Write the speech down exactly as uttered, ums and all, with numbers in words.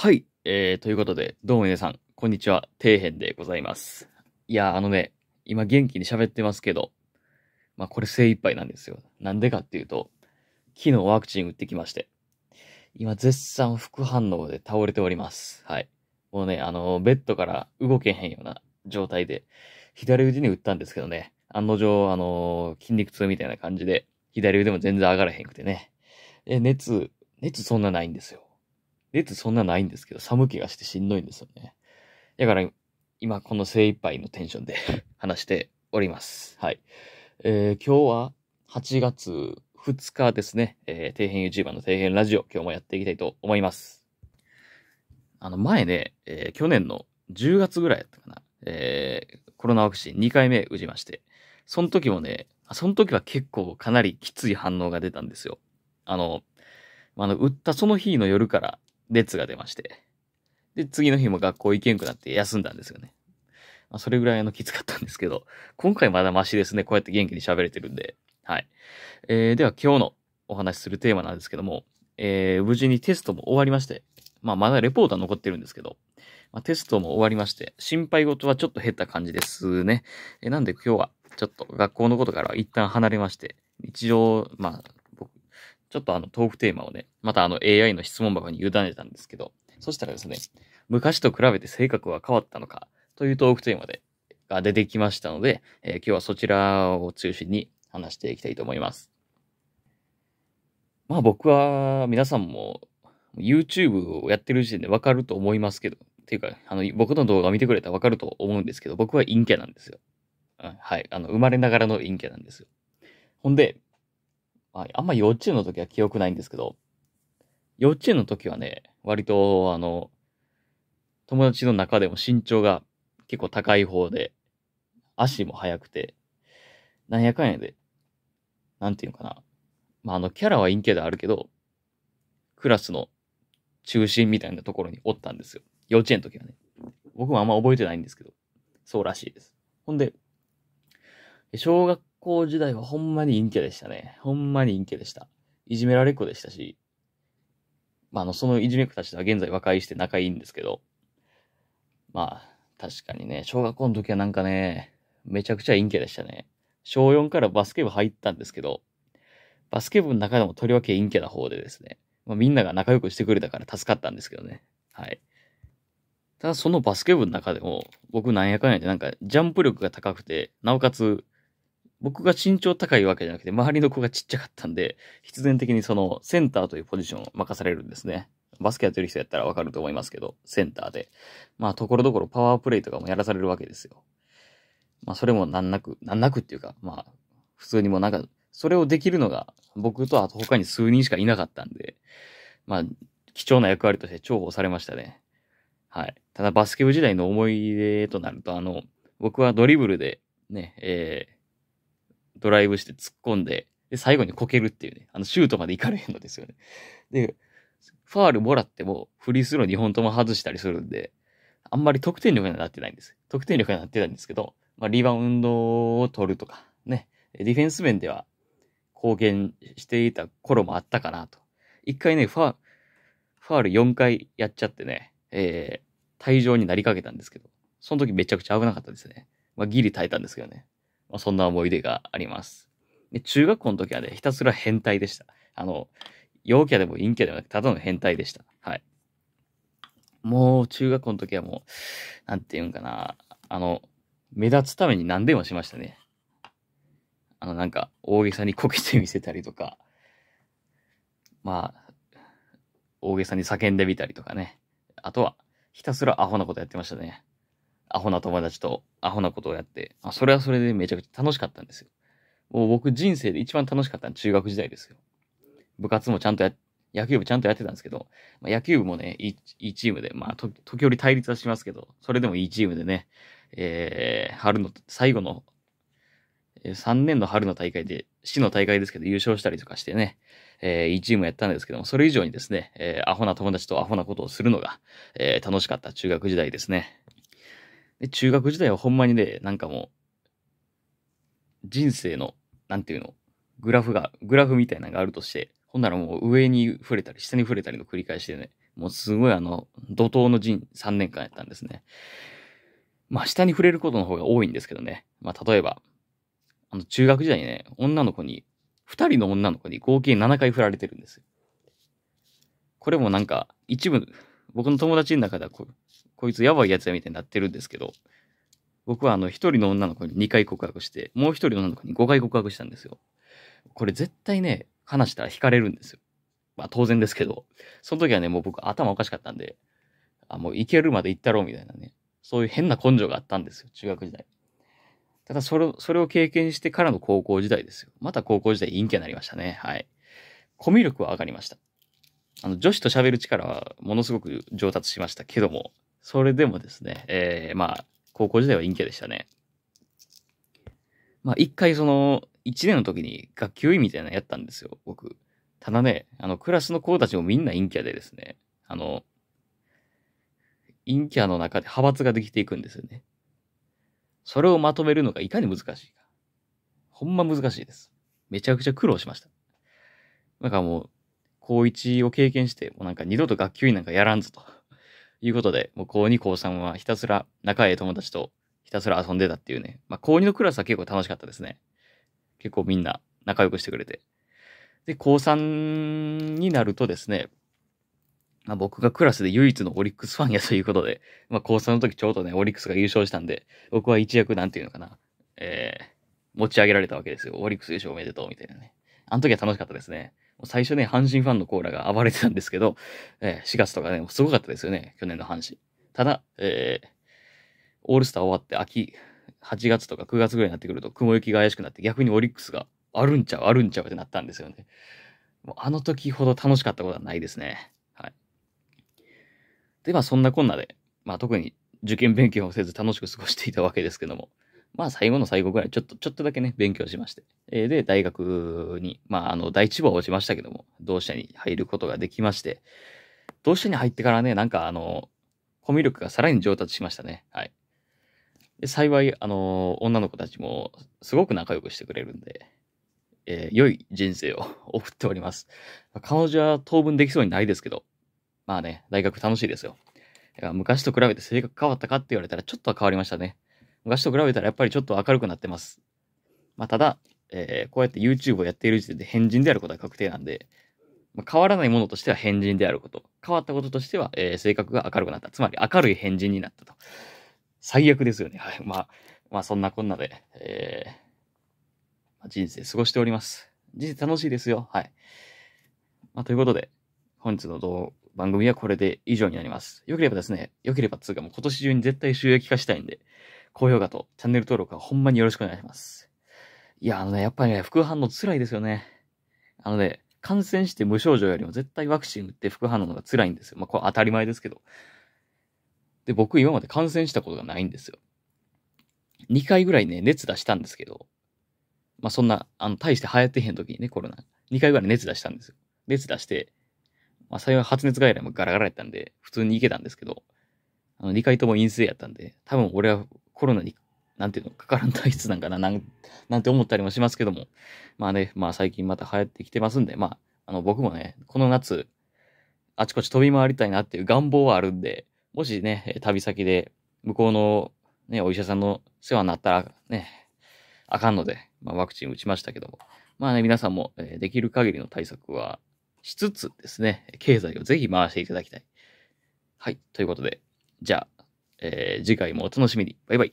はい、えー、ということで、どうも皆さん、こんにちは、底辺でございます。いやー、あのね、今元気に喋ってますけど、まあこれ精一杯なんですよ。なんでかっていうと、昨日ワクチン打ってきまして、今絶賛副反応で倒れております。はい。もうね、あの、ベッドから動けへんような状態で、左腕に打ったんですけどね、案の定、あの、筋肉痛みたいな感じで、左腕も全然上がらへんくてね。え、熱、熱そんなないんですよ。熱そんなないんですけど、寒気がしてしんどいんですよね。だから、今この精一杯のテンションで話しております。はい。えー、今日ははちがつふつかですね。えー、底辺 YouTuber の底辺ラジオ、今日もやっていきたいと思います。あの、前ね、えー、去年のじゅうがつぐらいだったかな。えー、コロナワクチンにかいめ打ちまして、その時もね、その時は結構かなりきつい反応が出たんですよ。あの、あの打ったその日の夜から熱が出まして、で、次の日も学校行けんくなって休んだんですよね。まあ、それぐらいあのきつかったんですけど、今回まだマシですね。こうやって元気に喋れてるんで。はい。えー、では今日のお話しするテーマなんですけども、えー、無事にテストも終わりまして、まあまだレポートは残ってるんですけど、まあ、テストも終わりまして、心配事はちょっと減った感じですね。えー、なんで今日はちょっと学校のことからは一旦離れまして、日常、まあ、僕、ちょっとあのトークテーマをね、またあの エーアイ の質問箱に委ねたんですけど、そしたらですね、昔と比べて性格は変わったのかというトークテーマでが出てきましたので、えー、今日はそちらを中心に話していきたいと思います。まあ僕は皆さんも YouTube をやってる時点でわかると思いますけど、っていうかあの僕の動画を見てくれたらわかると思うんですけど、僕は陰キャなんですよ。うん、はい、あの生まれながらの陰キャなんですよ。ほんで、まあ、あんま幼稚園の時は記憶ないんですけど、幼稚園の時はね、割と、あの、友達の中でも身長が結構高い方で、足も速くて、なんやかんやで、なんていうのかな。まあ、あの、キャラは陰キャであるけど、クラスの中心みたいなところにおったんですよ。幼稚園の時はね。僕もあんま覚えてないんですけど、そうらしいです。ほんで、小学校時代はほんまに陰キャでしたね。ほんまに陰キャでした。いじめられっ子でしたし、まあ、あの、そのいじめっ子たちは現在和解して仲いいんですけど、まあ、確かにね、小学校の時はなんかね、めちゃくちゃ陰キャでしたね。しょうよんからバスケ部入ったんですけど、バスケ部の中でもとりわけ陰キャな方でですね、まあ、みんなが仲良くしてくれたから助かったんですけどね。はい。ただそのバスケ部の中でも、僕なんやかんやでなんかジャンプ力が高くて、なおかつ、僕が身長高いわけじゃなくて、周りの子がちっちゃかったんで、必然的にそのセンターというポジションを任されるんですね。バスケやってる人やったらわかると思いますけど、センターで。まあ、ところどころパワープレイとかもやらされるわけですよ。まあ、それも難なく、難なくっていうか、まあ、普通にもなんか、それをできるのが、僕とあと他に数人しかいなかったんで、まあ、貴重な役割として重宝されましたね。はい。ただ、バスケ部時代の思い出となると、あの、僕はドリブルで、ね、えー、ドライブして突っ込んで、で、最後にこけるっていうね、あの、シュートまでいかれへんのですよね。で、ファールもらっても、フリースローにほんとも外したりするんで、あんまり得点力にはなってないんです。得点力にはなってないんですけど、まあ、リバウンドを取るとか、ね、ディフェンス面では貢献していた頃もあったかなと。一回ね、ファール、ファールよんかいやっちゃってね、えー、退場になりかけたんですけど、その時めちゃくちゃ危なかったですね。まあ、ギリ耐えたんですけどね。まあ、そんな思い出があります。で、中学校の時はね、ひたすら変態でした。あの、陽キャでも陰キャでもなく、ただの変態でした。はい。もう、中学校の時はもう、なんていうんかな、あの、目立つために何でもしましたね。あの、なんか、大げさにこけてみせたりとか、まあ、大げさに叫んでみたりとかね。あとは、ひたすらアホなことやってましたね。アホな友達とアホなことをやって、まあ、それはそれでめちゃくちゃ楽しかったんですよ。もう僕人生で一番楽しかったのは中学時代ですよ。部活もちゃんとや、野球部ちゃんとやってたんですけど、まあ、野球部もね、いい、いいチームで、まあと、時折対立はしますけど、それでもいいチームでね、えー、春の、最後の、さんねんの春の大会で、市の大会ですけど優勝したりとかしてね、えー、いいチームやったんですけども、それ以上にですね、えー、アホな友達とアホなことをするのが、えー、楽しかった中学時代ですね。で、中学時代はほんまにね、なんかもう、人生の、なんていうの、グラフが、グラフみたいなのがあるとして、ほんならもう上に触れたり、下に触れたりの繰り返しでね、もうすごいあの、怒涛の陣さんねんかんやったんですね。まあ下に触れることの方が多いんですけどね。まあ例えば、あの中学時代にね、女の子に、ふたりの女の子に合計ななかい振られてるんですよ。これもなんか一部、僕の友達の中ではこ、こいつやばいやつやみたいになってるんですけど、僕はあの一人の女の子ににかい告白して、もう一人の女の子にごかい告白したんですよ。これ絶対ね、話したら惹かれるんですよ。まあ当然ですけど、その時はね、もう僕頭おかしかったんで、あ、もう行けるまで行ったろうみたいなね、そういう変な根性があったんですよ、中学時代。ただそれ、それを経験してからの高校時代ですよ。また高校時代陰キャになりましたね。はい。コミュ力は上がりました。あの女子と喋る力はものすごく上達しましたけども、それでもですね、えー、まあ、高校時代は陰キャでしたね。まあ、一回その、いちねんの時に学級委員みたいなのやったんですよ、僕。ただね、あの、クラスの子たちもみんな陰キャでですね、あの、陰キャの中で派閥ができていくんですよね。それをまとめるのがいかに難しいか。ほんま難しいです。めちゃくちゃ苦労しました。なんかもう、高いちを経験して、もうなんか二度と学級委員なんかやらんぞということで、もうこうに、こうさんはひたすら仲良い友達とひたすら遊んでたっていうね。まあこうにのクラスは結構楽しかったですね。結構みんな仲良くしてくれて。で、こうさんになるとですね、まあ僕がクラスで唯一のオリックスファンやということで、まあこうさんの時ちょうどね、オリックスが優勝したんで、僕は一躍なんていうのかな、えー、持ち上げられたわけですよ。オリックス優勝おめでとうみたいなね。あの時は楽しかったですね。最初ね、阪神ファンのコーラが暴れてたんですけど、えー、しがつとかね、すごかったですよね、去年の阪神。ただ、えー、オールスター終わって秋、はちがつとかくがつぐらいになってくると、雲行きが怪しくなって、逆にオリックスがあるんちゃう、あるんちゃうってなったんですよね。もうあの時ほど楽しかったことはないですね。はい。で、まあそんなこんなで、まあ特に受験勉強をせず楽しく過ごしていたわけですけども、まあ最後の最後ぐらいちょっと、ちょっとだけね、勉強しまして。えー、で、大学に、まああの、第一志望は落ちましたけども、同志社に入ることができまして、同志社に入ってからね、なんかあの、コミュ力がさらに上達しましたね。はい。で、幸い、あの、女の子たちもすごく仲良くしてくれるんで、えー、良い人生を送っております。彼女は当分できそうにないですけど、まあね、大学楽しいですよ。だから昔と比べて性格変わったかって言われたらちょっとは変わりましたね。昔と比べたらやっぱりちょっと明るくなってます。まあ、ただ、えー、こうやって YouTube をやっている時点で変人であることは確定なんで、まあ、変わらないものとしては変人であること。変わったこととしては、えー、性格が明るくなった。つまり明るい変人になったと。最悪ですよね。はい。まあ、まあそんなこんなで、えーまあ、人生過ごしております。人生楽しいですよ。はい。まあ、ということで、本日の動画、番組はこれで以上になります。良ければですね、良ければつうかもう今年中に絶対収益化したいんで、高評価とチャンネル登録はほんまによろしくお願いします。いや、あのね、やっぱりね、副反応辛いですよね。あのね、感染して無症状よりも絶対ワクチン打って副反応の方が辛いんですよ。まあこれ当たり前ですけど。で、僕今まで感染したことがないんですよ。にかいぐらいね、熱出したんですけど、まあそんな、あの、大して流行ってへん時にね、コロナ。にかいぐらい熱出したんですよ。熱出して、まあ幸い発熱外来もガラガラやったんで、普通に行けたんですけど、あのにかいとも陰性やったんで、多分俺はコロナに、なんていうの、かからん体質なんかな、なん、なんて思ったりもしますけども、まあね、まあ最近また流行ってきてますんで、まあ、あの僕もね、この夏、あちこち飛び回りたいなっていう願望はあるんで、もしね、旅先で、向こうのね、お医者さんの世話になったらね、あかんので、まあワクチン打ちましたけども、まあね、皆さんもできる限りの対策は、しつつですね、経済をぜひ回していただきたい。はい、ということで、じゃあ、えー、次回もお楽しみに。バイバイ。